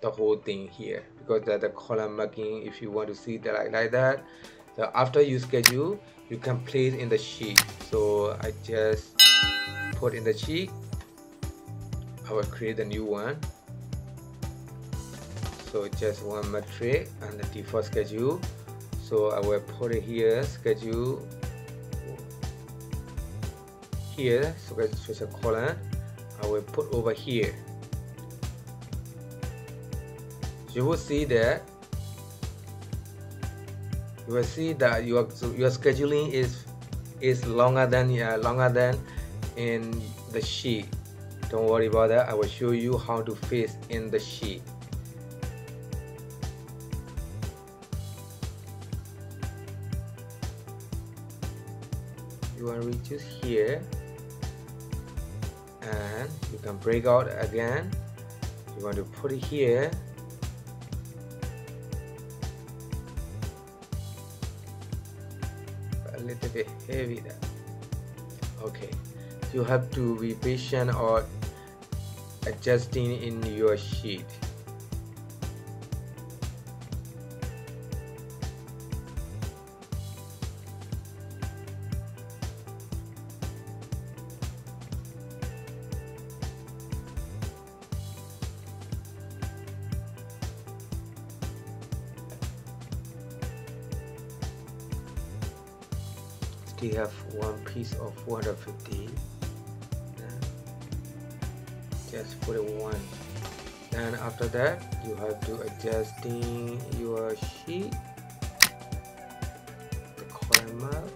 the whole thing here, because the column marking, if you want to see that like that. So after you schedule, you can place in the sheet. So I just put in the sheet. I will create a new one. So just one matrix and the default schedule. So I will put it here, schedule here. So let's choose a column. I will put over here. You will see that your scheduling is longer than in the sheet. Don't worry about that. I will show you how to fix in the sheet. You want to reduce here, and you can break out again. You want to put it here. Little bit heavy there. Okay, you have to be patient or adjusting in your sheet. They have one piece of 450. Just put it one, and after that you have to adjust in your sheet the column mark.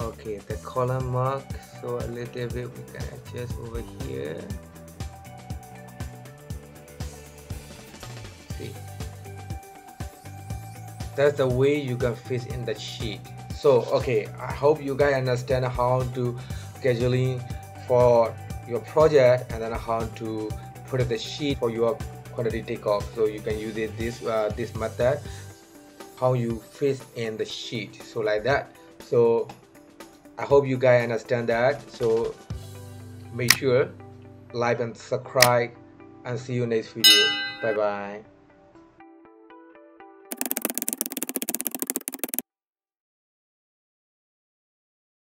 Okay, the column mark, so a little bit we can adjust over here. See, that's the way you can fit in the sheet. So okay, I hope you guys understand how to scheduling for your project, and then how to put up the sheet for your quantity takeoff. So you can use it this method, how you fit in the sheet, so like that. So I hope you guys understand that. So make sure like and subscribe, and see you next video. Bye bye.